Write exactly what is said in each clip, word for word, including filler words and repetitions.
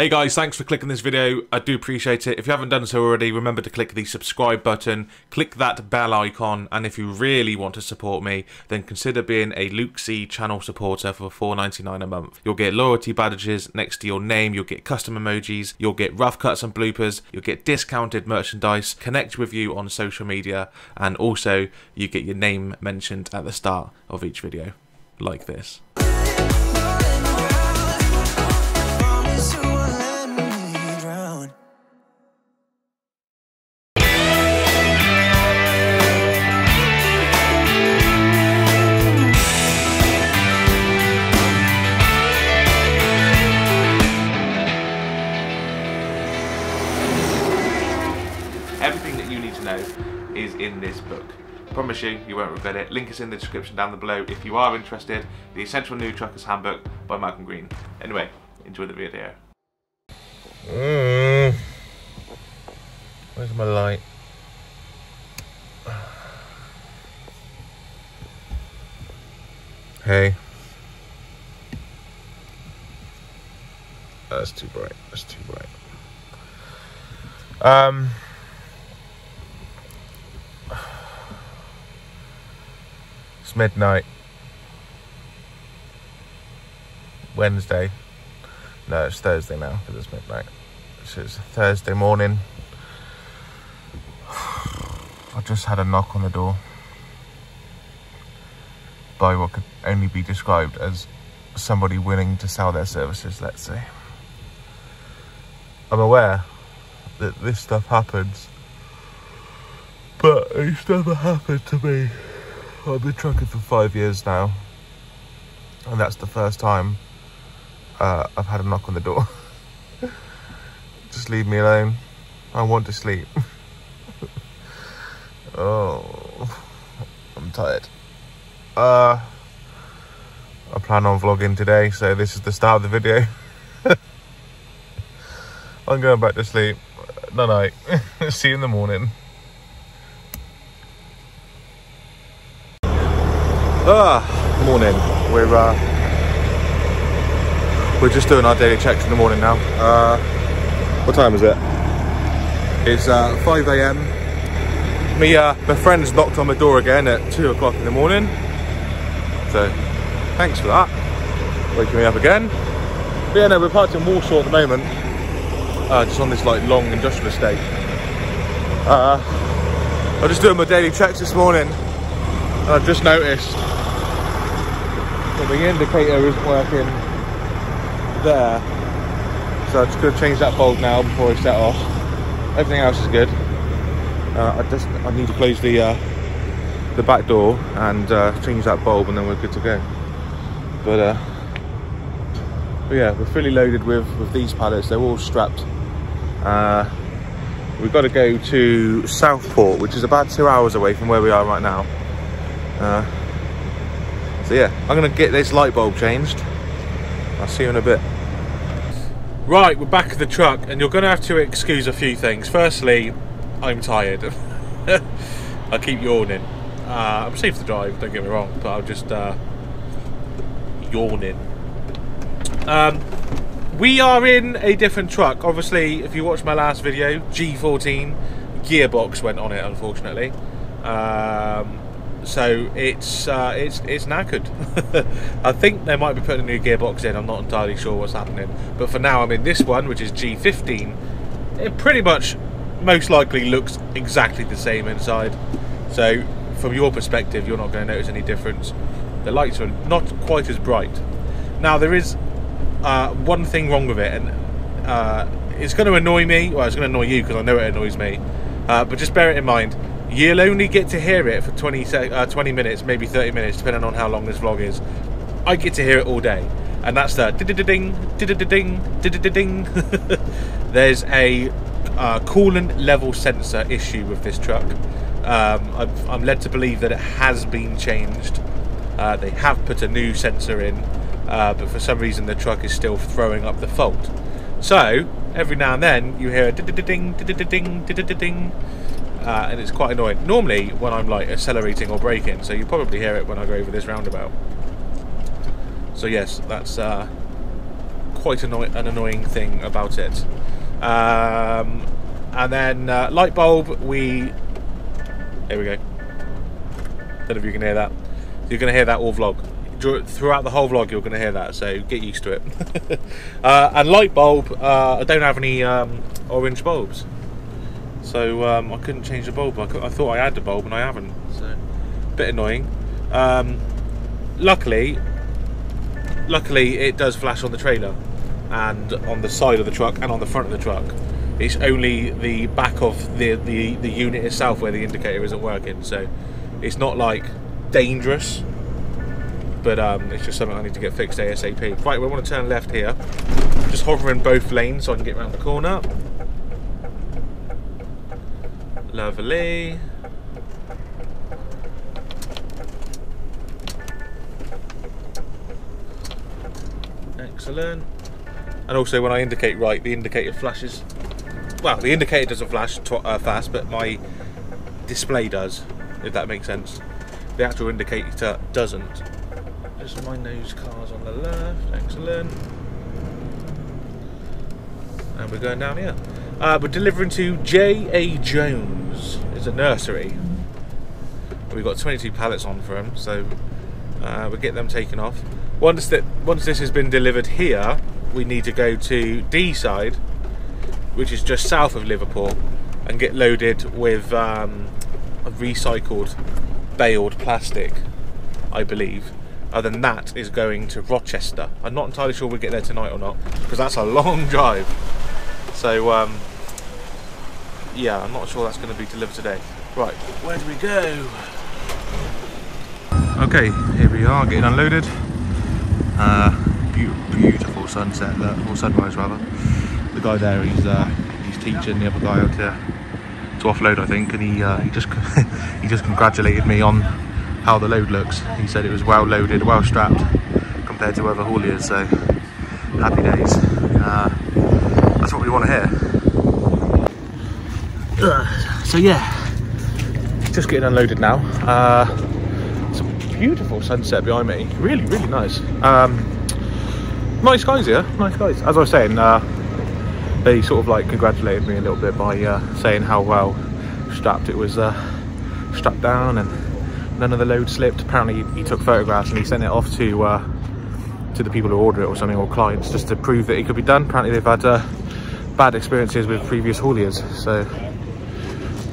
Hey guys, thanks for clicking this video. I do appreciate it. If you haven't done so already, remember to click the subscribe button, click that bell icon, and if you really want to support me, then consider being a Luke C channel supporter for four ninety-nine a month. You'll get loyalty badges next to your name, you'll get custom emojis, you'll get rough cuts and bloopers, you'll get discounted merchandise, connect with you on social media, and also you get your name mentioned at the start of each video, like this. In this book. Promise you, you won't regret it. Link is in the description down below if you are interested. The Essential New Truckers Handbook by Malcolm Green. Anyway, enjoy the video. Mm. Where's my light? Hey. That's too bright. That's too bright. Um. It's midnight. Wednesday. No, it's Thursday now because it's midnight. So it's Thursday morning. I just had a knock on the door by what could only be described as somebody willing to sell their services, let's say. I'm aware that this stuff happens, but it's never happened to me. I've been trucking for five years now, and that's the first time uh, I've had a knock on the door. Just leave me alone. I want to sleep. Oh, I'm tired. Uh, I plan on vlogging today, so this is the start of the video. I'm going back to sleep. Night night. See you in the morning. Ah, morning. We're uh, we're just doing our daily checks in the morning now. Uh, what time is it? It's uh, five A M Me, uh, my friends knocked on my door again at two o'clock in the morning. So, thanks for that, waking me up again. But yeah, no, we're parked in Warsaw at the moment, uh, just on this like long industrial estate. Uh, I'm just doing my daily checks this morning, and I've just noticed. The indicator isn't working there, so I'm just going to change that bulb now before I set off. Everything else is good. Uh, I just I need to close the uh, the back door and uh, change that bulb, and then we're good to go. But, uh, but yeah, we're fully loaded with with these pallets. They're all strapped. Uh, we've got to go to Southport, which is about two hours away from where we are right now. Uh, So yeah, I'm gonna get this light bulb changed. I'll see you in a bit. Right, we're back at the truck, and you're gonna have to excuse a few things. Firstly, I'm tired. I keep yawning. Uh, I'm safe to drive, don't get me wrong, but I'm just uh, yawning. Um, we are in a different truck. Obviously, if you watched my last video, G fourteen, gearbox went on it, unfortunately. Um, So it's uh, it's it's knackered. I think they might be putting a new gearbox in. I'm not entirely sure what's happening, but for now I'm in this one, which is G fifteen. It pretty much most likely looks exactly the same inside, so from your perspective you're not going to notice any difference. The lights are not quite as bright. Now there is uh, one thing wrong with it, and uh, it's going to annoy me. Well, it's going to annoy you because I know it annoys me, uh, but just bear it in mind. You'll only get to hear it for twenty, uh, twenty minutes, maybe thirty minutes, depending on how long this vlog is. I get to hear it all day, and that's the ding, ding, ding, ding. There's a uh, coolant level sensor issue with this truck. Um, I've, I'm led to believe that it has been changed. Uh, they have put a new sensor in, uh, but for some reason the truck is still throwing up the fault. So every now and then you hear a ding, ding, ding, ding, ding. Uh, and it's quite annoying. Normally when I'm like accelerating or braking, so you probably hear it when I go over this roundabout. So yes, that's uh, quite annoy an annoying thing about it. Um, and then uh, light bulb, we... There we go. Don't know if you can hear that. You're going to hear that all vlog. Throughout the whole vlog, you're going to hear that, so get used to it. uh, and light bulb, uh, I don't have any um, orange bulbs. So um, I couldn't change the bulb. I, could, I thought I had the bulb, and I haven't. So, bit annoying. Um, luckily, luckily it does flash on the trailer, and on the side of the truck, and on the front of the truck. It's only the back of the the, the unit itself where the indicator isn't working. So it's not like dangerous, but um, it's just something I need to get fixed ASAP. Right, we want to turn left here. Just hovering both lanes so I can get around the corner. Lovely. Excellent. And also when I indicate right, the indicator flashes. Well, the indicator doesn't flash tw uh, fast, but my display does, if that makes sense. The actual indicator doesn't. Just mind those cars on the left. Excellent. And we're going down here. Uh, we're delivering to J A Jones. It's a nursery. We've got twenty-two pallets on for him, so uh, we'll get them taken off. Once that once this has been delivered here, we need to go to Deeside, which is just south of Liverpool, and get loaded with um, a recycled baled plastic, I believe. And then that is going to Rochester. I'm not entirely sure we'll get there tonight or not, because that's a long drive. So, um, yeah, I'm not sure that's going to be delivered today. Right, where do we go? Okay, here we are, getting unloaded. Uh, be beautiful sunset, or sunrise rather. The guy there, he's uh, he's teaching the other guy how to, to offload, I think, and he uh, he just he just congratulated me on how the load looks. He said it was well loaded, well strapped compared to other hauliers. So happy days. Uh, That's what we want to hear. Uh, so yeah, just getting unloaded now. Uh, it's a beautiful sunset behind me. Really, really nice. Um, nice guys here, nice guys. As I was saying, uh, they sort of like congratulated me a little bit by uh, saying how well strapped it was, uh, strapped down, and none of the load slipped. Apparently he, he took photographs and he sent it off to uh, to the people who order it or something, or clients, just to prove that it could be done. Apparently they've had uh, bad experiences with previous hauliers, so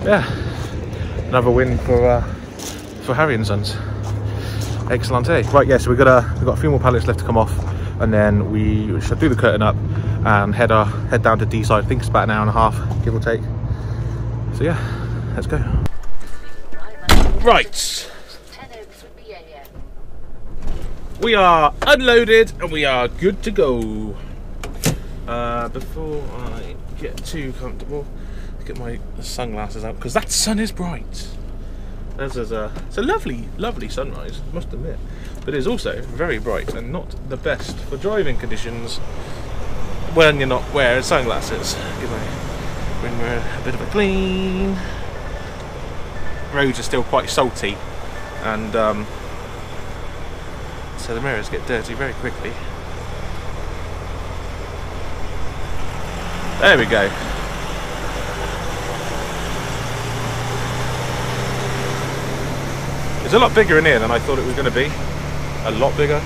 yeah, another win for uh, for Harry and Sons. Excellent. Right, yeah, so we've got a we've got a few more pallets left to come off, and then we shall do the curtain up and head our head down to Deeside. I think it's about an hour and a half, give or take. So yeah, let's go. Right, we are unloaded and we are good to go. Uh, before I get too comfortable, get my sunglasses out, because that sun is bright. This is a, it's a lovely, lovely sunrise, must admit, but it's also very bright and not the best for driving conditions when you're not wearing sunglasses. Give my windmirror a bit of a clean. Roads are still quite salty, and um, so the mirrors get dirty very quickly. There we go. It's a lot bigger in here than I thought it was going to be. A lot bigger.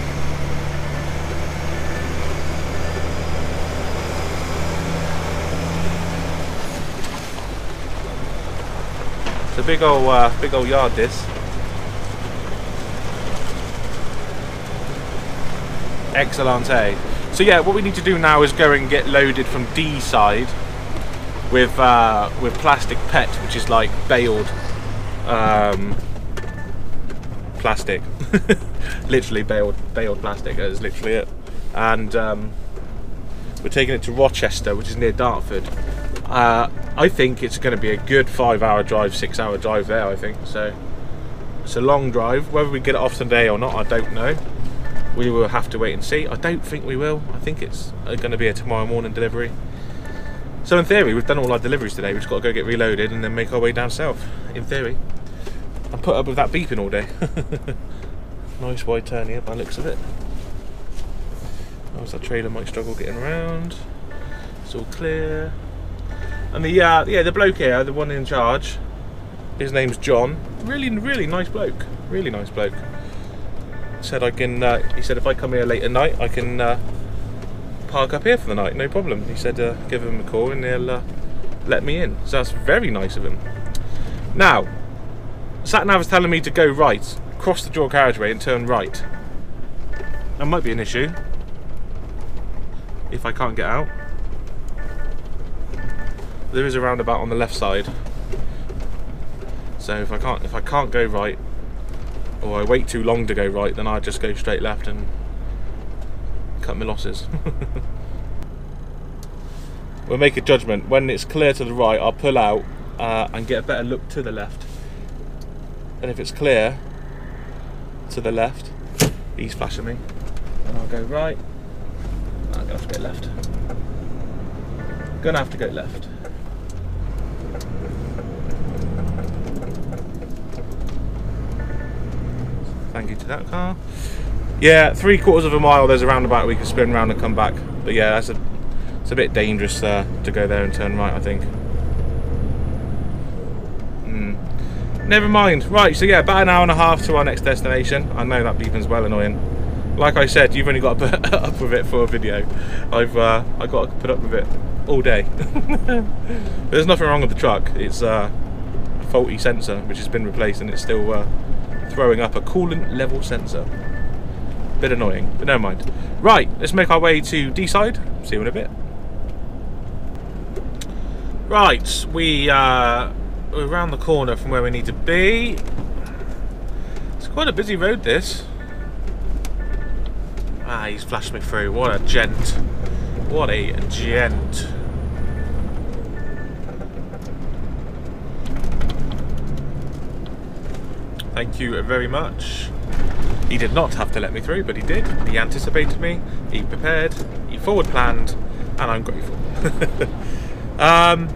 It's a big old, uh, big old yard, this. Excellente. So yeah, what we need to do now is go and get loaded from Deeside with uh, with plastic pet, which is like baled um, plastic, literally baled baled plastic. That is literally it. And um, we're taking it to Rochester, which is near Dartford. Uh, I think it's going to be a good five-hour drive, six-hour drive there. I think so. It's a long drive. Whether we get it off today or not, I don't know. We will have to wait and see. I don't think we will. I think it's going to be a tomorrow morning delivery. So in theory, we've done all our deliveries today. We've just got to go get reloaded and then make our way down south, in theory. I put up with that beeping all day. Nice wide turn here by the looks of it. Otherwise that trailer might struggle getting around. It's all clear. And the uh, yeah, the bloke here, the one in charge, his name's John. Really, really nice bloke. Really nice bloke. Said I can. Uh, he said if I come here late at night, I can uh, park up here for the night, no problem. He said uh, give him a call and he'll uh, let me in. So that's very nice of him. Now, sat nav is telling me to go right, cross the dual carriageway, and turn right. That might be an issue if I can't get out. There is a roundabout on the left side, so if I can't if I can't go right, or I wait too long to go right, then I'll just go straight left and cut my losses. We'll make a judgment. When it's clear to the right, I'll pull out uh, and get a better look to the left. And if it's clear to the left, he's flashing me, and I'll go right. I'm gonna have to go left. Gonna have to go left. Thank you to that car. Yeah, three quarters of a mile, there's a roundabout we can spin round and come back. But yeah, that's a, it's a bit dangerous uh, to go there and turn right, I think. Mm. Never mind. Right, so yeah, about an hour and a half to our next destination. I know that beeping's well annoying. Like I said, you've only got to put up with it for a video. I've uh, I've got to put up with it all day. There's nothing wrong with the truck. It's uh, a faulty sensor, which has been replaced, and it's still... Uh, throwing up a coolant level sensor. Bit annoying, but never mind. Right, let's make our way to Deeside. See you in a bit. Right, we, uh, we're around the corner from where we need to be. It's quite a busy road, this. Ah, he's flashed me through. What a gent. What a gent. Thank you very much. He did not have to let me through, but he did. He anticipated me, he prepared, he forward planned, and I'm grateful. um,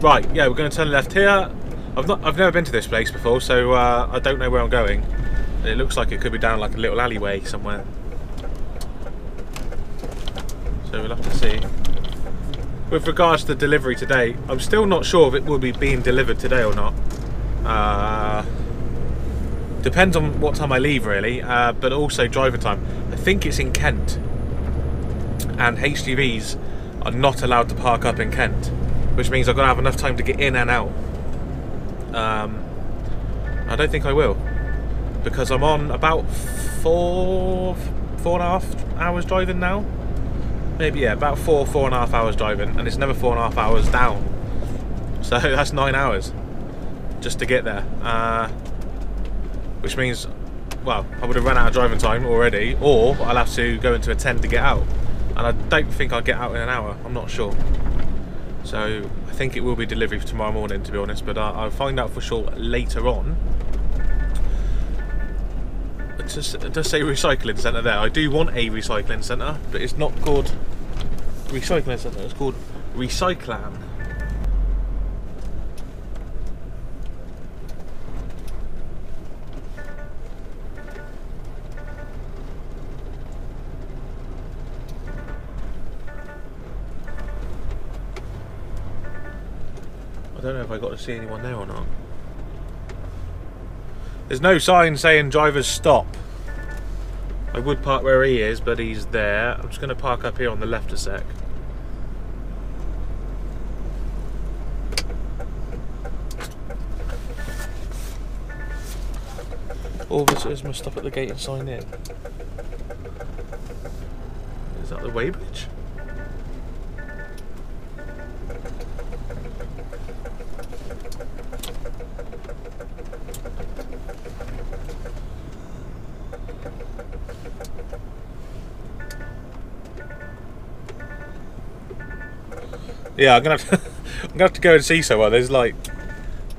right, yeah, we're going to turn left here. I've not, I've never been to this place before, so uh, I don't know where I'm going. It looks like it could be down like a little alleyway somewhere. So we'll have to see. With regards to the delivery today, I'm still not sure if it will be being delivered today or not. Uh, Depends on what time I leave, really, uh, but also driver time. I think it's in Kent, and H G Vs are not allowed to park up in Kent, which means I've got to have enough time to get in and out. Um, I don't think I will, because I'm on about four, four and a half hours driving now. Maybe, yeah, about four, four and a half hours driving, and it's never four and a half hours down. So that's nine hours just to get there. Uh, Which means, well, I would have run out of driving time already, or I'll have to go into a tent to get out. And I don't think I'll get out in an hour, I'm not sure. So I think it will be delivery for tomorrow morning, to be honest, but I'll find out for sure later on. It does, it does say recycling centre there. I do want a recycling centre, but it's not called recycling centre, it's called Recyclan. I don't know if I got to see anyone there or not. There's no sign saying drivers stop. I would park where he is, but he's there. I'm just going to park up here on the left a sec. All visitors must stop at the gate and sign in. Is that the Weybridge? Yeah, I'm gonna have to, I'm gonna have to go and see someone. There's like,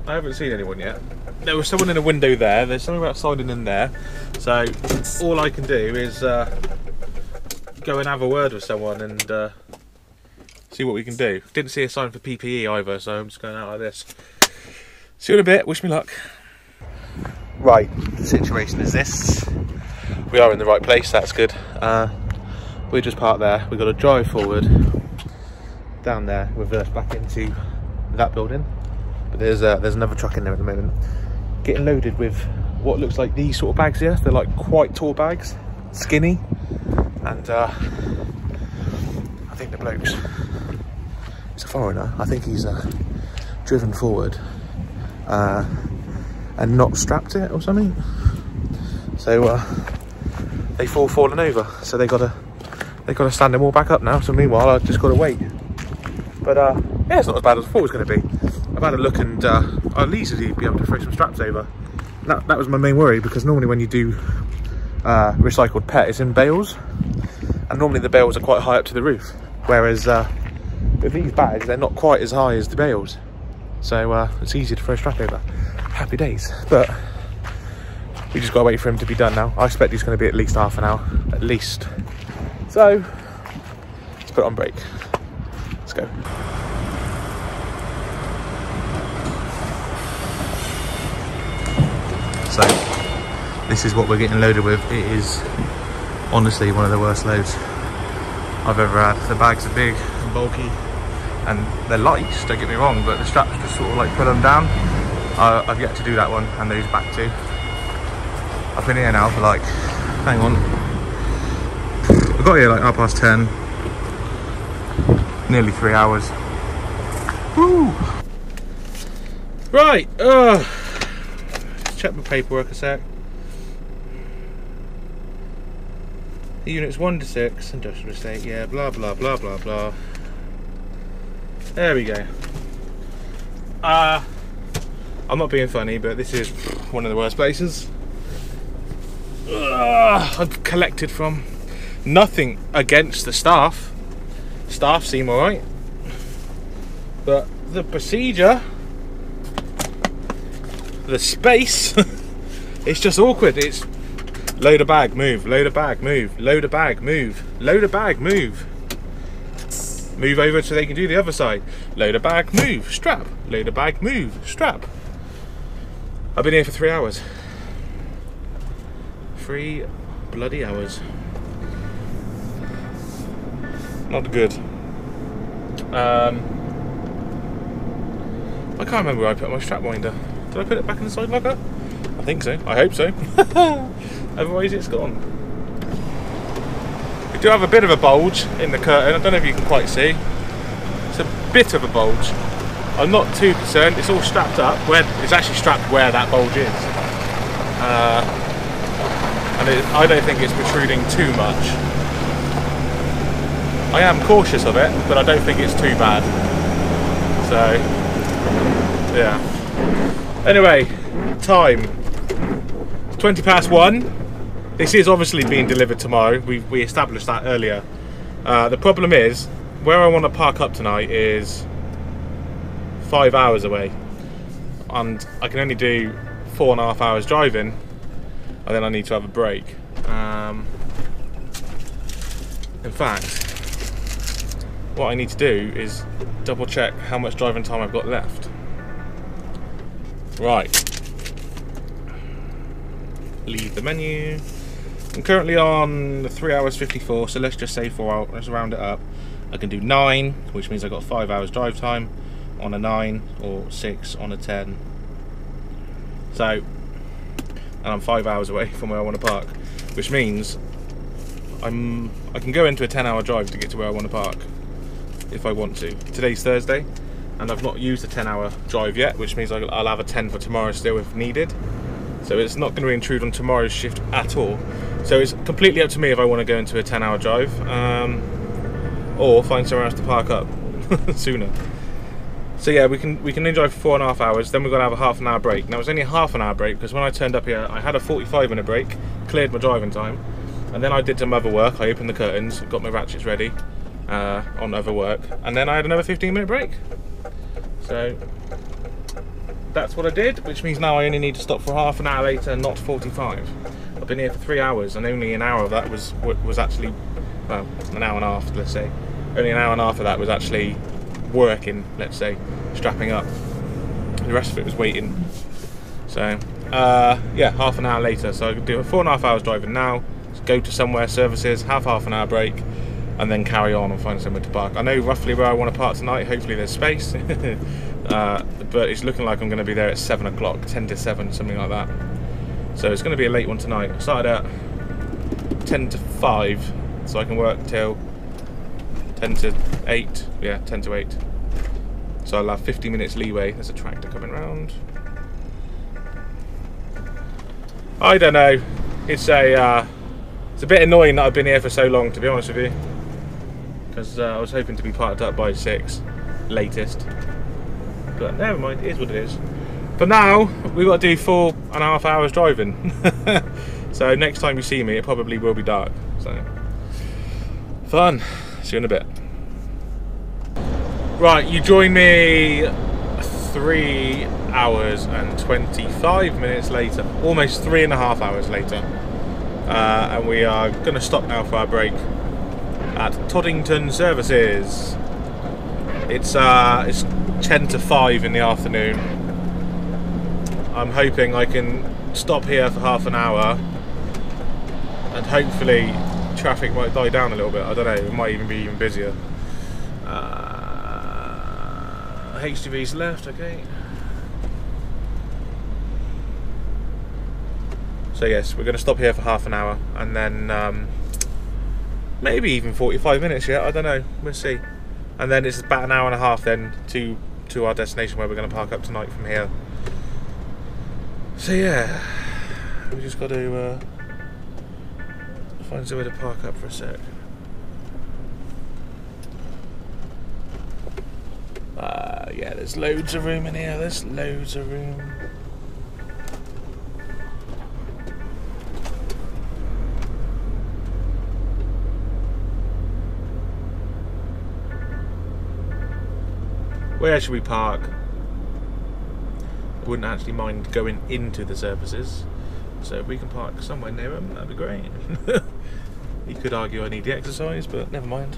I haven't seen anyone yet. There was someone in a window there. There's something about signing in there. So all I can do is uh, go and have a word with someone and uh, see what we can do. Didn't see a sign for P P E either, so I'm just going out like this. See you in a bit. Wish me luck. Right, the situation is this. We are in the right place. That's good. Uh, we just parked there, we've got to drive forward down there, reverse back into that building. But there's uh, there's another truck in there at the moment, getting loaded with what looks like these sort of bags here. They're like quite tall bags, skinny, and uh, I think the bloke's, he's a foreigner, I think he's uh, driven forward uh, and not strapped it or something. So uh, they've all fallen over, so they gotta they gotta stand them all back up now. So meanwhile, I've just gotta wait. But uh, yeah, it's not as bad as I thought it was gonna be. I've had a look, and uh, I'll easily be able to throw some straps over. That, that was my main worry, because normally when you do uh, recycled pet, it's in bales, and normally the bales are quite high up to the roof, whereas uh, with these bags, they're not quite as high as the bales, so uh, it's easy to throw a strap over. Happy days. But we just got to wait for him to be done now. I expect he's going to be at least half an hour, at least. So let's put it on break. Let's go. So this is what we're getting loaded with. It is honestly one of the worst loads I've ever had. The bags are big and bulky, and they're light, don't get me wrong, but the straps just sort of like pull them down. Uh, I've yet to do that one, and those back two. I've been here now for like, hang on, I got here like half past ten, nearly three hours. Woo! Right, uh, check my paperwork a sec. The units one to six, industrial estate, yeah, blah blah blah blah blah. There we go. Uh, I'm not being funny, but this is one of the worst places uh, I've collected from. Nothing against the staff. Staff seem alright, but the procedure, the space, it's just awkward. It's load a bag, move, load a bag, move, load a bag, move, load a bag, move, move over so they can do the other side, load a bag, move, strap, load a bag, move, strap. I've been here for three hours. Three bloody hours. Not good. Um, I can't remember where I put my strap winder. Did I put it back in the side locker? I think so. I hope so. Otherwise it's gone. We do have a bit of a bulge in the curtain. I don't know if you can quite see. It's a bit of a bulge. I'm not too concerned. It's all strapped up. Where it's actually strapped where that bulge is. Uh, and it, I don't think it's protruding too much. I am cautious of it, but I don't think it's too bad. So, yeah. Anyway, time, it's twenty past one. This is obviously being delivered tomorrow. We, we established that earlier. Uh, the problem is, where I want to park up tonight is five hours away. And I can only do four and a half hours driving, and then I need to have a break. Um, in fact, what I need to do is double check how much driving time I've got left. Right, leave the menu. I'm currently on three hours fifty-four, so let's just say four hours, let's round it up. I can do nine, which means I've got five hours drive time on a nine, or six on a ten. So, and I'm five hours away from where I want to park, which means I'm I can go into a ten hour drive to get to where I want to park, if I want to. Today's Thursday, and I've not used the ten hour drive yet, which means I'll have a ten for tomorrow still if needed. So it's not going to intrude on tomorrow's shift at all. So it's completely up to me if I want to go into a ten hour drive, um, or find somewhere else to park up sooner. So yeah, we can we can enjoy for four and a half hours, then we're going to have a half an hour break. Now it's only a half an hour break, because when I turned up here, I had a forty-five minute break, cleared my driving time, and then I did some other work. I opened the curtains, got my ratchets ready uh, on other work, and then I had another fifteen minute break. So that's what I did, which means now I only need to stop for half an hour later, not forty-five. I've been here for three hours, and only an hour of that was was actually, well, an hour and a half, let's say. Only an hour and a half of that was actually working, let's say, strapping up. The rest of it was waiting. So, uh, yeah, half an hour later. So I could do a four and a half hours driving now, go to somewhere, services, have half an hour break, and then carry on and find somewhere to park. I know roughly where I want to park tonight, hopefully there's space, uh, but it's looking like I'm going to be there at seven o'clock, ten to seven, something like that. So it's going to be a late one tonight. I started at ten to five, so I can work till ten to eight, yeah, ten to eight. So I'll have fifty minutes leeway. There's a tractor coming round. I don't know, it's a, uh, it's a bit annoying that I've been here for so long, to be honest with you. Because uh, I was hoping to be parked up by six, latest. But never mind, it is what it is. But now, we've got to do four and a half hours driving. So next time you see me, it probably will be dark. So, fun. See you in a bit. Right, you join me three hours and twenty-five minutes later, almost three and a half hours later. Uh, and we are going to stop now for our break at Toddington Services. It's uh, it's ten to five in the afternoon. I'm hoping I can stop here for half an hour and hopefully traffic might die down a little bit. I don't know, it might even be even busier. Uh, H G V's left, okay. So yes, we're going to stop here for half an hour and then um, maybe even forty-five minutes yet, I don't know, we'll see. And then it's about an hour and a half then to, to our destination where we're going to park up tonight from here. So yeah, we just got to uh, find somewhere to park up for a sec. Uh, yeah, there's loads of room in here, there's loads of room. Where should we park? I wouldn't actually mind going into the services, so if we can park somewhere near them, that'd be great. You could argue I need the exercise, but never mind.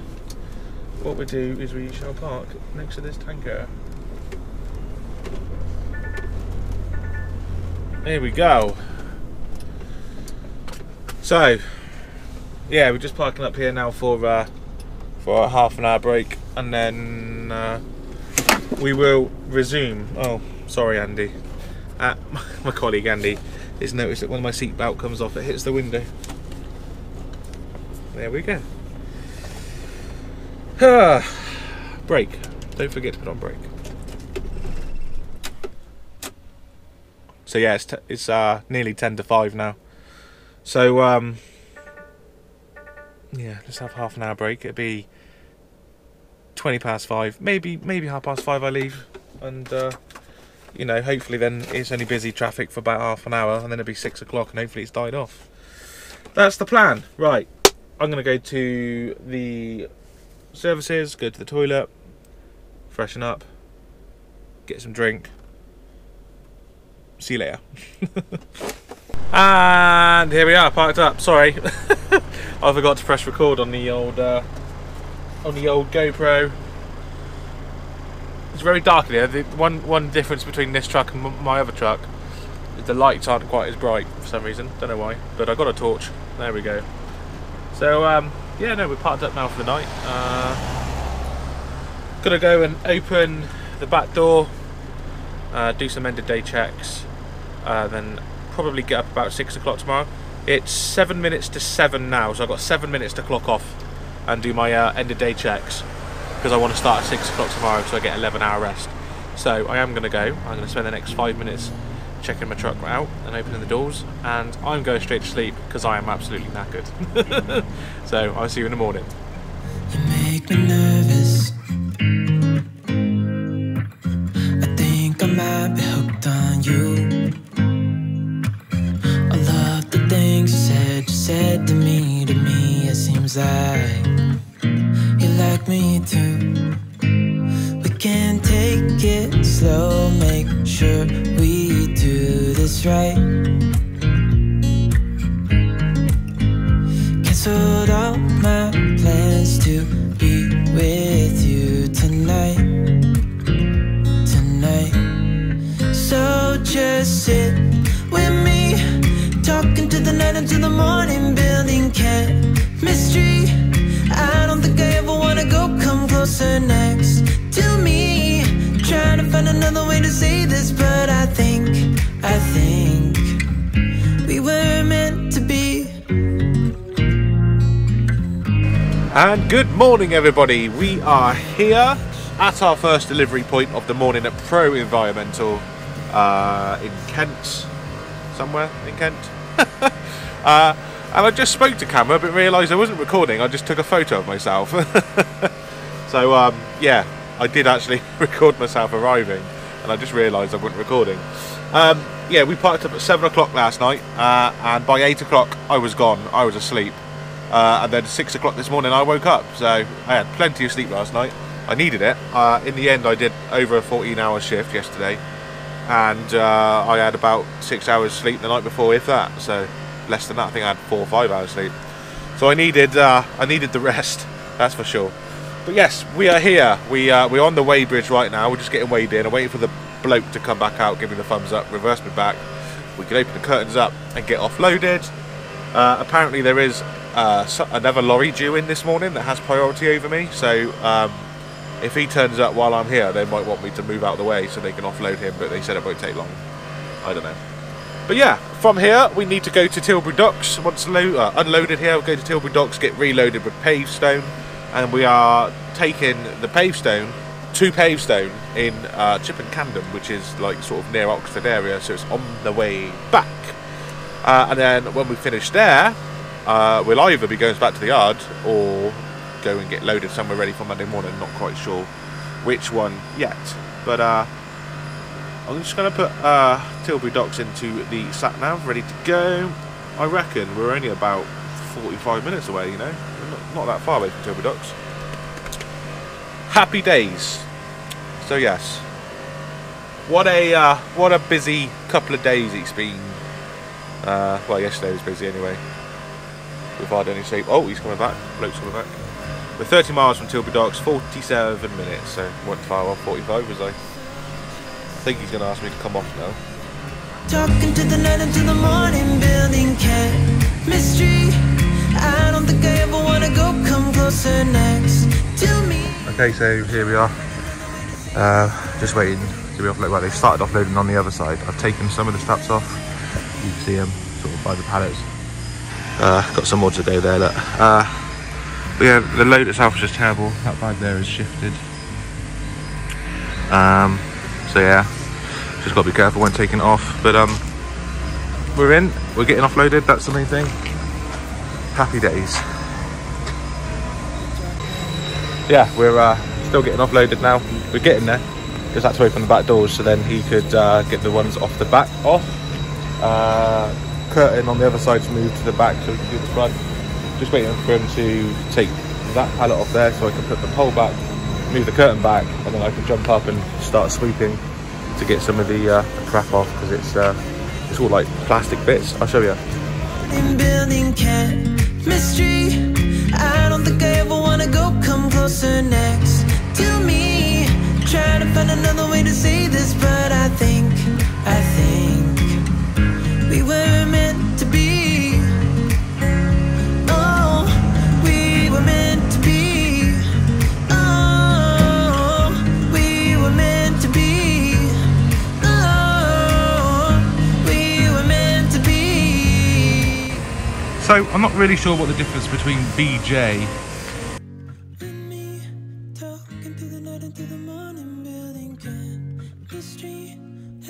What we do is we shall park next to this tanker. Here we go. So, yeah, we're just parking up here now for uh, for a half an hour break, and then uh, we will resume. Oh, sorry, Andy. Uh, my colleague Andy has noticed that when my seatbelt comes off, it hits the window. There we go. Break. Don't forget to put on break. So yeah, it's, t it's uh, nearly ten to five now. So um, yeah, let's have half an hour break. It'd be twenty past five, maybe maybe half past five I leave, and uh, you know, hopefully then it's only busy traffic for about half an hour, and then it'll be six o'clock, and hopefully it's died off. That's the plan, right? I'm gonna go to the services, go to the toilet, freshen up, get some drink. See you later. And here we are, parked up. Sorry, I forgot to press record on the old uh, on the old GoPro. It's very dark in here. The one one difference between this truck and my other truck is the lights aren't quite as bright for some reason. Don't know why, but I got a torch. There we go. So. Um, Yeah, no, we're parked up now for the night. Uh, gonna go and open the back door, uh, do some end of day checks, uh, then probably get up about six o'clock tomorrow. It's seven minutes to seven now, so I've got seven minutes to clock off and do my uh, end of day checks, because I want to start at six o'clock tomorrow, so I get eleven hour rest. So I am gonna go. I'm gonna spend the next five minutes checking my truck out and opening the doors, and I'm going straight to sleep because I am absolutely knackered. So I'll see you in the morning. You make me nervous. I think I might be hooked on you. I love the things you said, you said to me, to me. It seems like you like me too. We can take it slow, make sure we do this right. Cancelled all my plans to be with you tonight, tonight. So just sit with me, talking to the night until the morning, building. to me. Trying to find another way to say this, but I think, I think we were meant to be. And good morning, everybody. We are here at our first delivery point of the morning at Pro Environmental uh, in Kent, somewhere in Kent. uh, and I just spoke to camera but realised I wasn't recording, I just took a photo of myself. So um, yeah, I did actually record myself arriving and I just realised I wasn't recording. Um, yeah, we parked up at seven o'clock last night uh, and by eight o'clock I was gone, I was asleep. Uh, and then six o'clock this morning I woke up, so I had plenty of sleep last night. I needed it. Uh, in the end I did over a fourteen hour shift yesterday and uh, I had about six hours sleep the night before, if that, so less than that. I think I had four or five hours sleep, so I needed uh, I needed the rest, that's for sure. But yes, we are here. We, uh, we're on the Weybridge right now. We're just getting weighed in. I'm waiting for the bloke to come back out, give me the thumbs up, reverse me back. We can open the curtains up and get offloaded. Uh, apparently there is uh, another lorry due in this morning that has priority over me, so um, if he turns up while I'm here they might want me to move out of the way so they can offload him, but they said it won't take long. I don't know. But yeah, from here we need to go to Tilbury Docks. Once uh, unloaded here, we'll go to Tilbury Docks, get reloaded with Pavestone, and we are taking the Pavestone to Pavestone in uh, Chipping Campden, which is like sort of near Oxford area, so it's on the way back. Uh, and then when we finish there, uh, we'll either be going back to the yard or go and get loaded somewhere ready for Monday morning. Not quite sure which one yet, but uh, I'm just going to put uh, Tilbury Docks into the sat nav, ready to go. I reckon we're only about forty-five minutes away, you know, not, not that far away from Tilbury Docks. Happy days. So yes, what a uh, what a busy couple of days it's been. Uh, well, yesterday was busy anyway. We've hardly any sleep. Oh, he's coming back. Bloke's coming back. We're thirty miles from Tilbury Docks, forty-seven minutes. So wasn't far off. forty-five was I. I think he's going to ask me to come off now. Talking to the night until the morning, building chemistry. I don't think I ever want to go. Come closer next to me. Okay, so here we are. Uh, just waiting to be offloaded. Well, they've started offloading on the other side. I've taken some of the straps off. You can see them sort of by the pallets. Uh, got some more to go there. Look. Uh, but yeah, the load itself is just terrible. That bag there is shifted. Um. So yeah, just got to be careful when taking it off. But um, we're in, we're getting offloaded, that's the main thing. Happy days. Yeah, we're uh, still getting offloaded now. We're getting there, because that's open the back doors so then he could uh, get the ones off the back off. Uh, curtain on the other side's moved to the back so we can do the front. Just waiting for him to take that pallet off there so I can put the pole back, move the curtain back, and then I can jump up and start sweeping to get some of the, uh, the crap off, because it's uh, it's all like plastic bits. I'll show you. I don't think I ever want to go. Come closer next to me. Trying to find another way to say this, but I think, I think we were meant to be. So I'm not really sure what the difference between B J and me, talking through the night into the morning, building chemistry.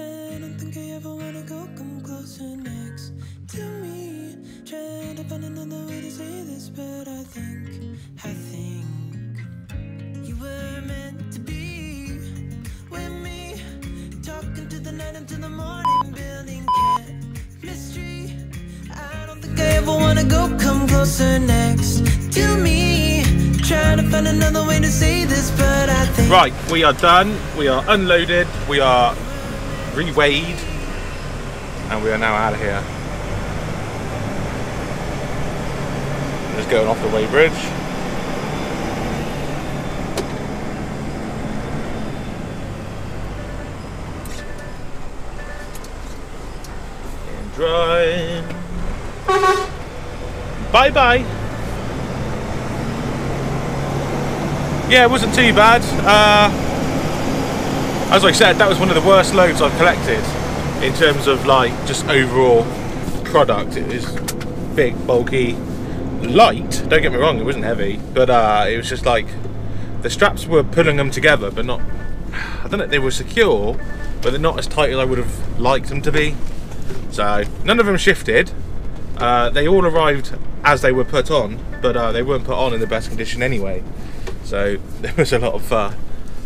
I don't think I ever wanna go. Come closer next to me. Trying to find another way to say this, but I think, I think you were meant to be with me. Talking through the night into the morning, building chemistry. I don't think I ever wanna go. Come closer next to me. Trying to find another way to say this, but I think. Right, we are done. We are unloaded. We are re-weighed, and we are now out of here. Just going off the Weybridge. And dry. Bye bye. Yeah, it wasn't too bad. Uh, as I said, that was one of the worst loads I've collected in terms of like just overall product. It was big, bulky, light. Don't get me wrong, it wasn't heavy, but uh, it was just like the straps were pulling them together, but not. I don't know. They were secure, but they're not as tight as I would have liked them to be. So none of them shifted. Uh, they all arrived as they were put on, but uh, they weren't put on in the best condition anyway. So there was a lot of uh,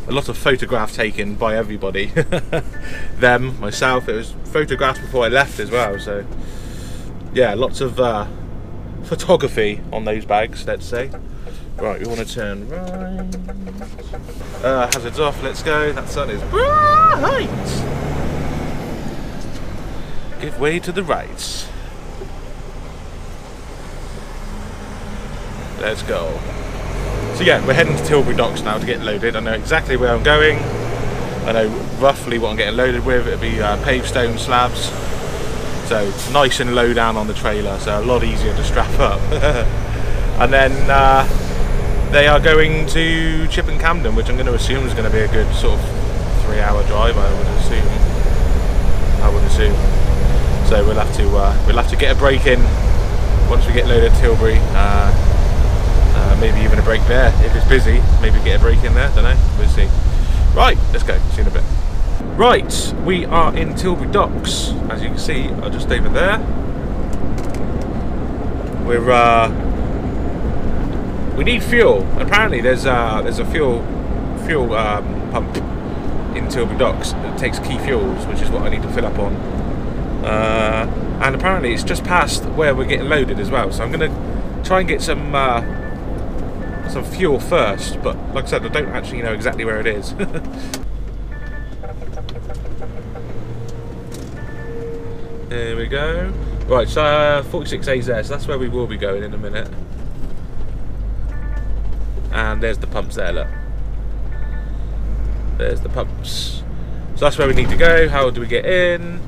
a lot of photograph taken by everybody, them, myself. It was photographed before I left as well. So yeah, lots of uh, photography on those bags, let's say. Right, we want to turn right. Uh, hazards off. Let's go. That sun is bright. Give way to the right. Let's go. So yeah, we're heading to Tilbury Docks now to get loaded. I know exactly where I'm going. I know roughly what I'm getting loaded with. It'll be uh, pavestone slabs. So nice and low down on the trailer, so a lot easier to strap up. And then uh, they are going to Chipping Campden, which I'm going to assume is going to be a good sort of three hour drive, I would assume. I would assume. So we'll have to, uh, we'll have to get a break in once we get loaded at Tilbury. Uh, Uh, maybe even a break there if it's busy. Maybe get a break in there. Don't know. We'll see. Right, let's go. See you in a bit. Right, we are in Tilbury Docks. As you can see, are just over there. We're uh, we need fuel. Apparently, there's uh, there's a fuel fuel um, pump in Tilbury Docks that takes key fuels, which is what I need to fill up on. Uh, and apparently, it's just past where we're getting loaded as well. So I'm gonna try and get some. Uh, some fuel first, but like I said, I don't actually know exactly where it is. There we go. Right, so uh, forty-six A's there, so that's where we will be going in a minute. And there's the pumps there, look. There's the pumps. So that's where we need to go. How do we get in?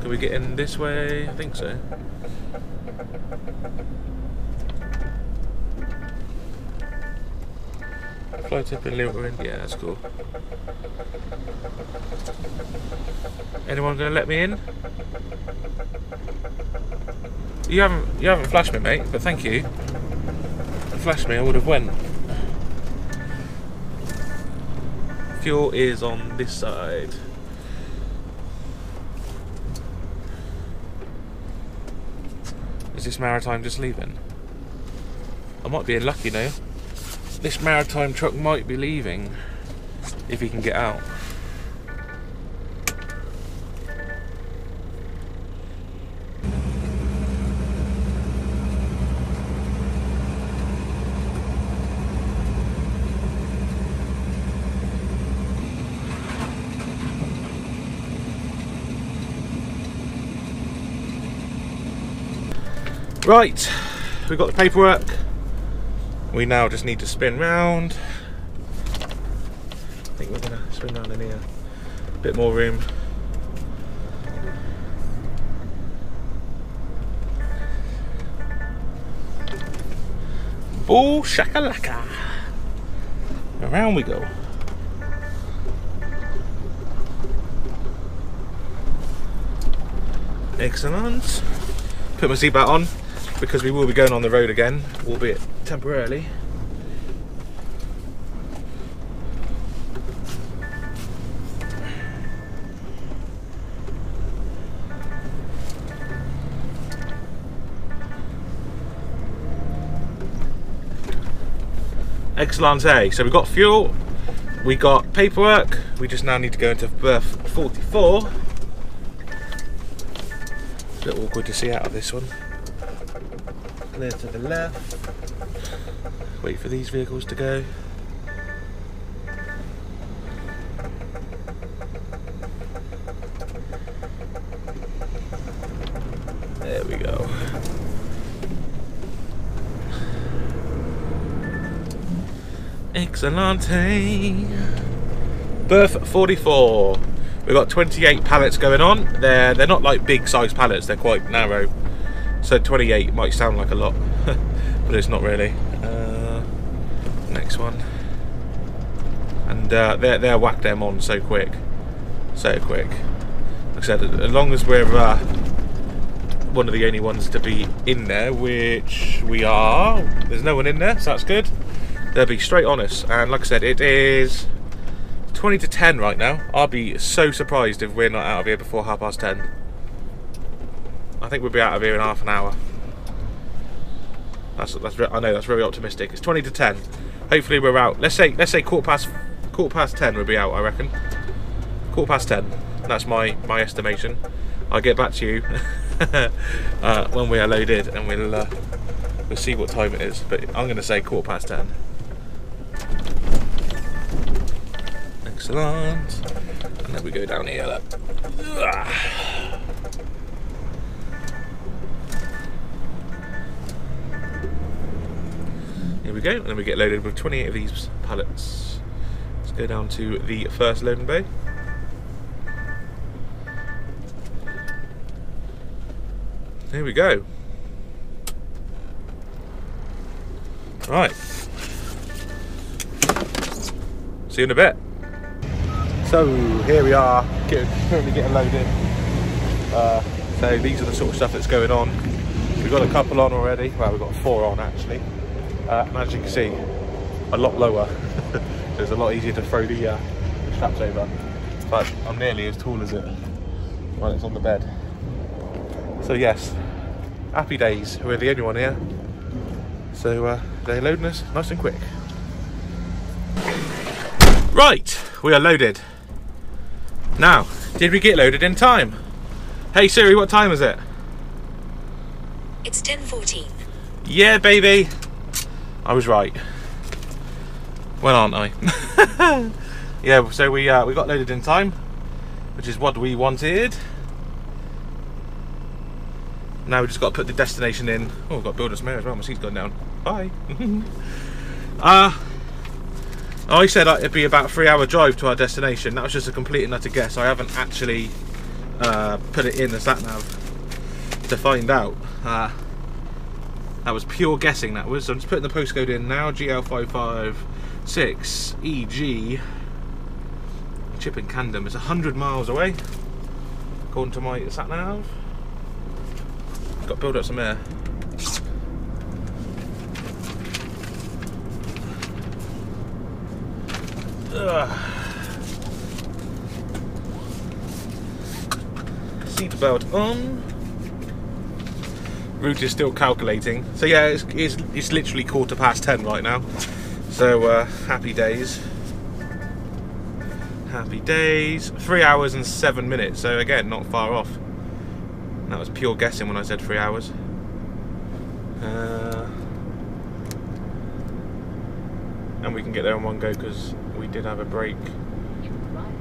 Can we get in this way? I think so. Fly tip and liver in, yeah, that's cool. Anyone gonna let me in? You haven't, you haven't flashed me, mate. But thank you. If flashed me, I would have went. Fuel is on this side. Is this maritime just leaving? I might be unlucky now. This maritime truck might be leaving if he can get out. Right, we've got the paperwork. We now just need to spin round. I think we're gonna spin round in here. A bit more room. Bull shakalaka. Around we go. Excellent. Put my seatbelt on, because we will be going on the road again, albeit temporarily. Excellent. So we've got fuel, we got paperwork, we just now need to go into berth forty-four. A bit awkward to see out of this one. Clear to the left. Wait for these vehicles to go. There we go. Excellente. Berth forty-four. We've got twenty-eight pallets going on. They're they're not like big size pallets. They're quite narrow. So twenty-eight might sound like a lot, but it's not really. Uh, next next one. And uh, they're, they're whack them on so quick, so quick. Like I said, as long as we're uh, one of the only ones to be in there, which we are, there's no one in there, so that's good. They'll be straight on us. And like I said, it is twenty to ten right now. I'll be so surprised if we're not out of here before half past ten. I think we'll be out of here in half an hour. That's, that's, I know that's very optimistic. It's twenty to ten. Hopefully we're out. Let's say let's say quarter past quarter past ten we'll be out, I reckon. Quarter past ten. That's my my estimation. I'll get back to you uh, when we are loaded, and we'll uh, we'll see what time it is. But I'm going to say quarter past ten. Excellent. And then we go down here. Look. Here we go, and then we get loaded with twenty-eight of these pallets. Let's go down to the first loading bay. Here we go. Right. See you in a bit. So here we are, get, currently getting loaded. Uh, so these are the sort of stuff that's going on. We've got a couple on already. Well, we've got four on actually. Uh, and as you can see, a lot lower, so it's a lot easier to throw the, uh, the straps over. But I'm nearly as tall as it when it's on the bed. So yes, happy days. We're the only one here, so uh, they're loading us nice and quick. Right, we are loaded. Now, did we get loaded in time? Hey Siri, what time is it? It's ten fourteen. Yeah, baby. I was right. Well, aren't I? Yeah, so we uh, we got loaded in time, which is what we wanted. Now we just got to put the destination in. Oh, we've got builders mayor as well. My seat's gone down. Bye. uh, I said it'd be about a three-hour drive to our destination. That was just a complete and utter guess. I haven't actually uh, put it in as sat nav to find out. Uh, That was pure guessing, that was. I'm just putting the postcode in now, G L five five six E G. Chipping Campden is one hundred miles away, according to my sat nav. Got to build up some air. Seatbelt on. Route is still calculating, so yeah, it's, it's, it's literally quarter past ten right now, so uh, happy days, happy days. Three hours and seven minutes, so again, not far off. That was pure guessing when I said three hours. Uh, and we can get there in one go because we did have a break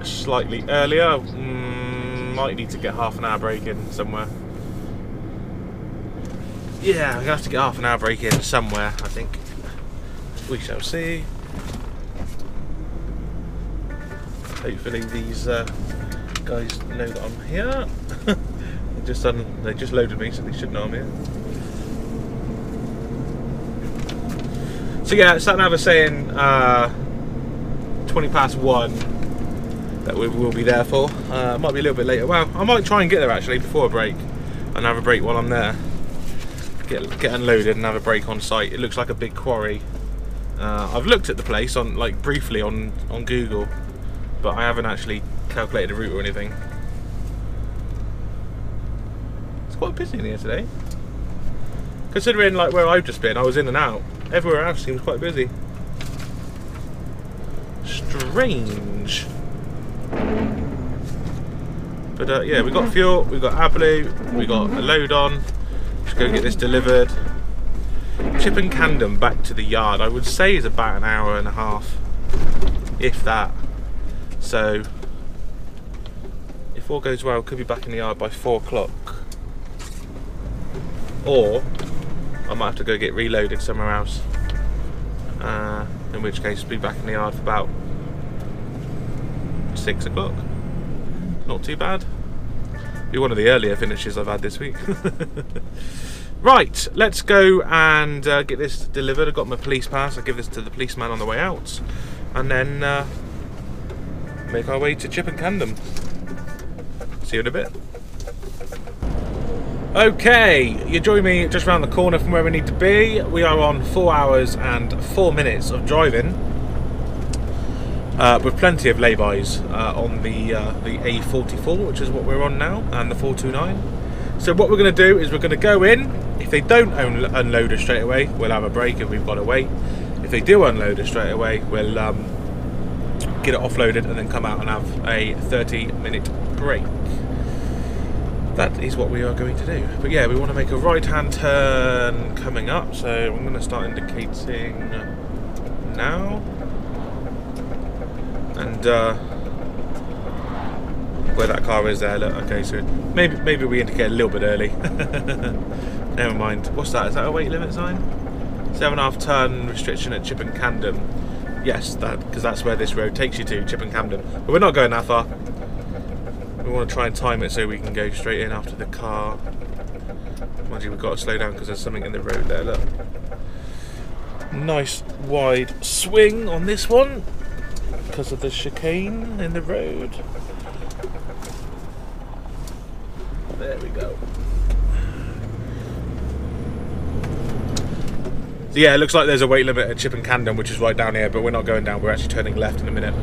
slightly earlier. Mm, might need to get half an hour break in somewhere. Yeah, I'm going to have to get half an hour break in somewhere, I think. We shall see. Hopefully these uh, guys know that I'm here. they, just, um, they just loaded me, so they should know I'm here. So yeah, Satnav was saying uh, twenty past one that we will be there for. Uh, might be a little bit later. Well, I might try and get there actually before a break and have a break while I'm there. Get, get unloaded and have a break on site. It looks like a big quarry. Uh, I've looked at the place on like briefly on on Google, but I haven't actually calculated a route or anything. It's quite busy in here today. Considering like where I've just been, I was in and out. Everywhere else seems quite busy. Strange. But uh, yeah, we got fuel, we got Ablu, we got a load on. Just go get this delivered. Chipping Campden back to the yard, I would say, is about an hour and a half, if that. So, if all goes well, could be back in the yard by four o'clock. Or I might have to go get reloaded somewhere else. Uh, in which case, be back in the yard for about six o'clock. Not too bad. Be one of the earlier finishes I've had this week. Right, let's go and uh, get this delivered. I've got my police pass. I'll give this to the policeman on the way out, and then uh, make our way to Chipping Campden. See you in a bit. Okay, you join me just round the corner from where we need to be. We are on four hours and four minutes of driving, uh, with plenty of laybys uh, on the uh, the A forty-four, which is what we're on now, and the four two nine. So what we're going to do is we're going to go in. If they don't unload us straight away, we'll have a break and we've got to wait. If they do unload us straight away, we'll um, get it offloaded and then come out and have a thirty minute break. That is what we are going to do. But yeah, we want to make a right-hand turn coming up, so I'm going to start indicating now. And uh, where that car is there, look, okay, so maybe maybe we indicate a little bit early. Never mind. What's that? Is that a weight limit sign? Seven and a half ton restriction at Chipping Campden. Yes, that, because that's where this road takes you to, Chipping Campden. But we're not going that far. We want to try and time it so we can go straight in after the car. Mind you, we've got to slow down because there's something in the road there, look. Nice wide swing on this one because of the chicane in the road. There we go. So yeah, it looks like there's a weight limit at Chipping Campden, which is right down here, but we're not going down. We're actually turning left in a minute.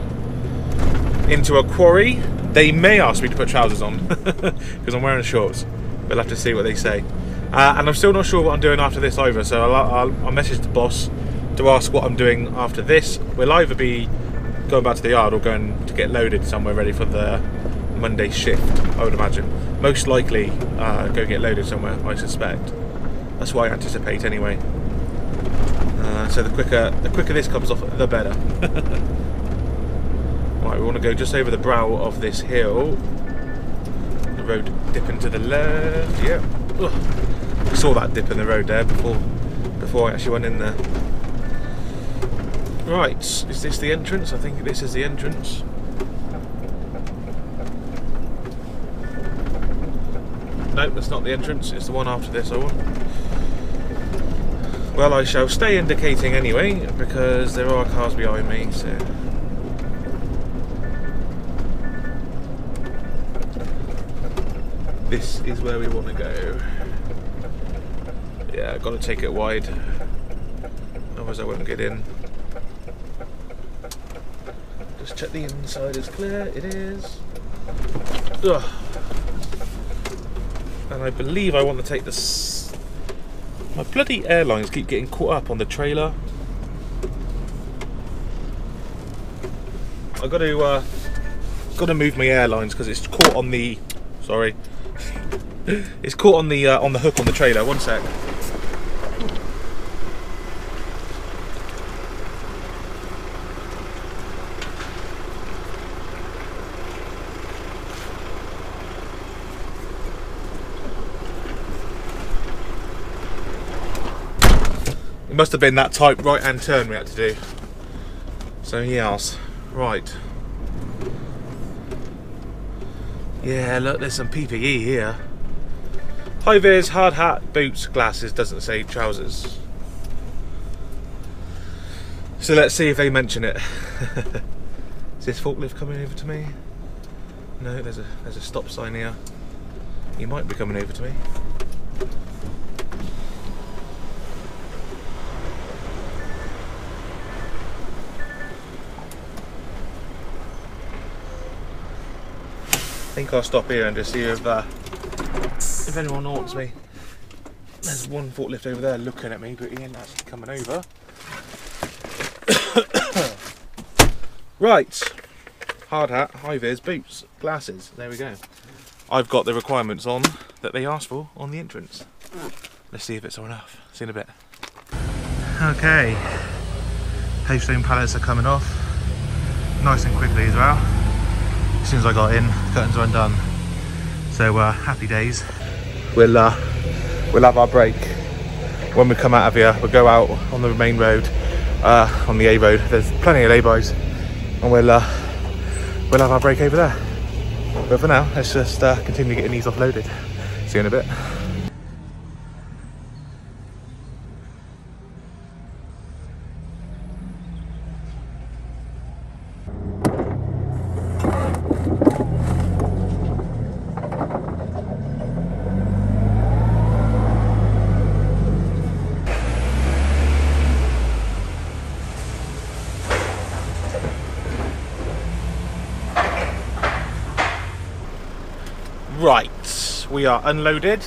Into a quarry. They may ask me to put trousers on because I'm wearing shorts. We'll have to see what they say. Uh, and I'm still not sure what I'm doing after this either, so I'll, I'll, I'll message the boss to ask what I'm doing after this. We'll either be going back to the yard or going to get loaded somewhere ready for the Monday shift, I would imagine. Most likely uh, go get loaded somewhere, I suspect. That's what I anticipate anyway. Uh, so the quicker the quicker this comes off, the better. Right, we want to go just over the brow of this hill. The road dipping to the left, yeah. Ugh. I saw that dip in the road there before, before I actually went in there. Right, is this the entrance? I think this is the entrance. Nope, that's not the entrance, it's the one after this I want. Well, I shall stay indicating anyway, because there are cars behind me, so... This is where we want to go. Yeah, I've got to take it wide, otherwise I won't get in. Just check the inside is clear, it is. Ugh. And I believe I want to take this. My bloody airlines keep getting caught up on the trailer. I've got to, uh, got to move my airlines because it's caught on the. Sorry, it's caught on the uh, on the hook on the trailer. One sec. Must have been that type right hand turn we had to do. So yes, right. Yeah, look, there's some P P E here. High vis, hard hat, boots, glasses, doesn't say trousers. So let's see if they mention it. Is this forklift coming over to me? No, there's a there's a stop sign here. He might be coming over to me. I think I'll stop here and just see if uh, if anyone wants me. There's one forklift over there looking at me, but he ain't actually coming over. Right, hard hat, high vis, boots, glasses. There we go. I've got the requirements on that they asked for on the entrance. Let's see if it's all enough. See you in a bit. Okay, Pavestone pallets are coming off nice and quickly as well. As soon as I got in, curtains were undone. So uh, happy days. We'll uh, we'll have our break. When we come out of here, we'll go out on the main road, uh, on the A road. There's plenty of laybys, and we'll uh, we'll have our break over there. But for now, let's just uh, continue getting these offloaded. See you in a bit. Right, we are unloaded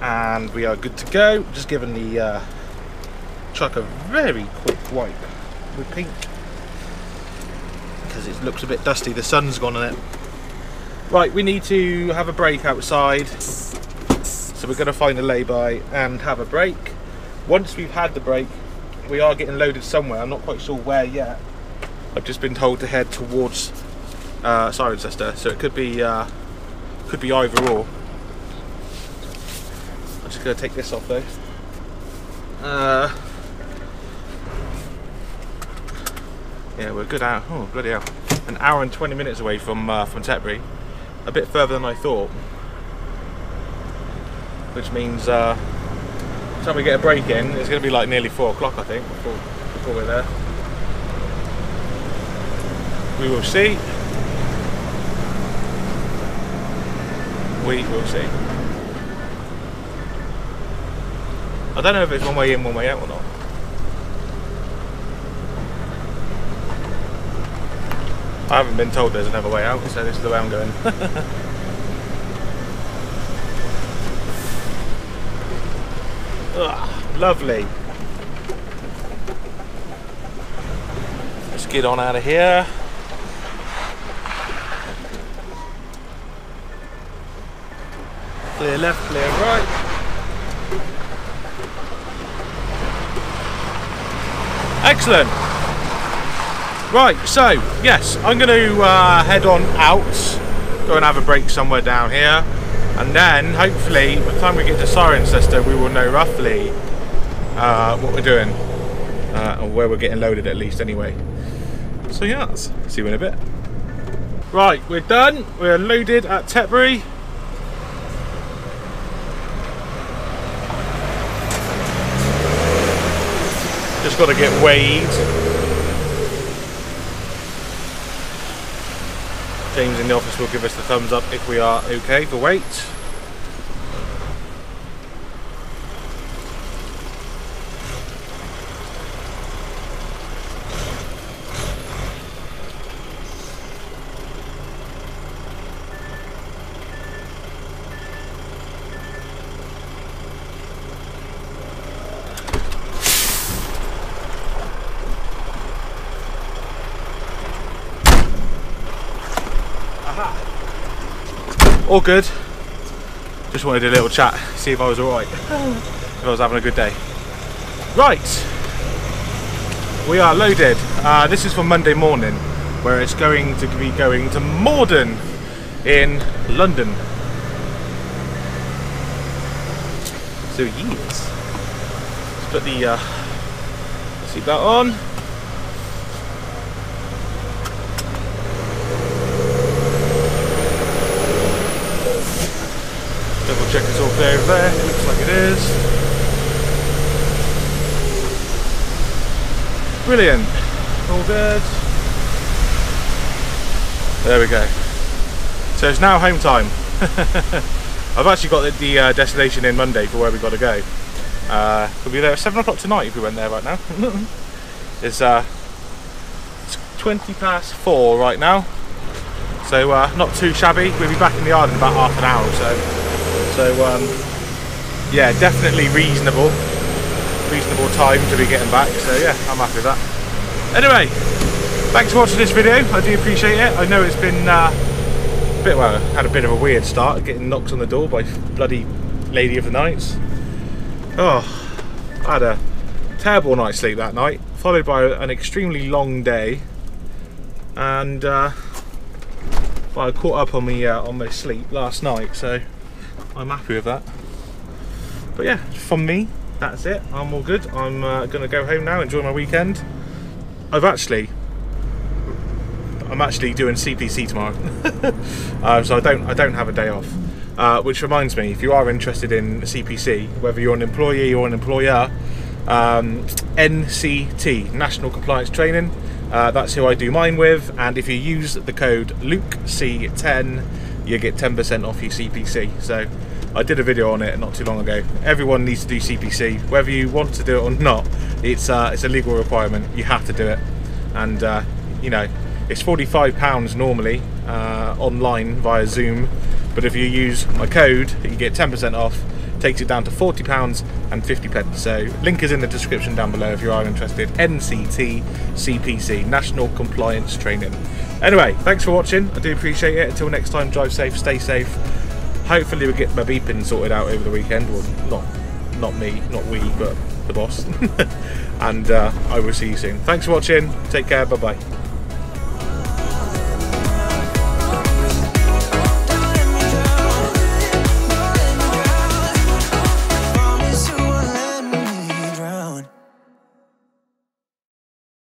and we are good to go. Just giving the uh, truck a very quick wipe with paint because it looks a bit dusty, the sun's gone on it. Right, we need to have a break outside, so we're going to find a lay-by and have a break. Once we've had the break, we are getting loaded somewhere. I'm not quite sure where yet. I've just been told to head towards uh, Cirencester, so it could be uh, could be either or. I'm just going to take this off though. Uh, yeah, we're good out. Oh bloody hell! An hour and twenty minutes away from uh, from Tetbury. A bit further than I thought, which means uh, by the time we get a break in, it's going to be like nearly four o'clock, I think, before, before we're there. We will see. We will see. I don't know if it's one way in, one way out or not. I haven't been told there's another way out, so this is the way I'm going. Ugh, lovely. Let's get on out of here. Clear left, clear right. Excellent. Right, so yes, I'm going to uh, head on out, go and have a break somewhere down here, and then hopefully by the time we get to Cirencester we will know roughly uh, what we're doing, uh, or where we're getting loaded at least anyway. So yeah, let's see you in a bit. Right, we're done, we're loaded at Tetbury. Just got to get weighed. James in the office will give us the thumbs up if we are okay for weight. All good. Just wanted a little chat, see if I was alright. If I was having a good day. Right, we are loaded. Uh, this is for Monday morning, where it's going to be going to Morden in London. So yes, let's put the uh, seatbelt on. Check it's all clear over there, looks like it is. Brilliant, all good. There we go. So it's now home time. I've actually got the, the uh, destination in Monday for where we've got to go. Uh, we'll be there at seven o'clock tonight if we went there right now. It's, uh, it's twenty past four right now. So uh, not too shabby, we'll be back in the yard in about half an hour or so. So um, yeah, definitely reasonable, reasonable time to be getting back. So yeah, I'm happy with that. Anyway, thanks for watching this video. I do appreciate it. I know it's been uh, a bit, well, had a bit of a weird start, getting knocked on the door by bloody lady of the nights. Oh, I had a terrible night's sleep that night, followed by an extremely long day, and uh, well, I caught up on me uh, on my sleep last night. So I'm happy with that. But yeah, from me, that's it. I'm all good. I'm uh, gonna go home now, enjoy my weekend. I've actually, I'm actually doing C P C tomorrow, uh, so I don't, I don't have a day off. Uh, which reminds me, if you are interested in C P C, whether you're an employee or an employer, um, N C T, National Compliance Training. Uh, that's who I do mine with, and if you use the code Luke C ten. You get ten percent off your C P C. So I did a video on it not too long ago. Everyone needs to do C P C, whether you want to do it or not. It's uh, it's a legal requirement. You have to do it, and uh, you know, it's forty-five pounds normally uh, online via Zoom, But if you use my code, you get ten percent off, takes it down to forty pounds and fifty pence. So link is in the description down below if you are interested. N C T C P C, National Compliance Training. Anyway, thanks for watching. I do appreciate it. Until next time, drive safe, stay safe. Hopefully we'll get my beeping sorted out over the weekend. Well, not, not me, not we, but the boss. And uh, I will see you soon. Thanks for watching. Take care. Bye-bye.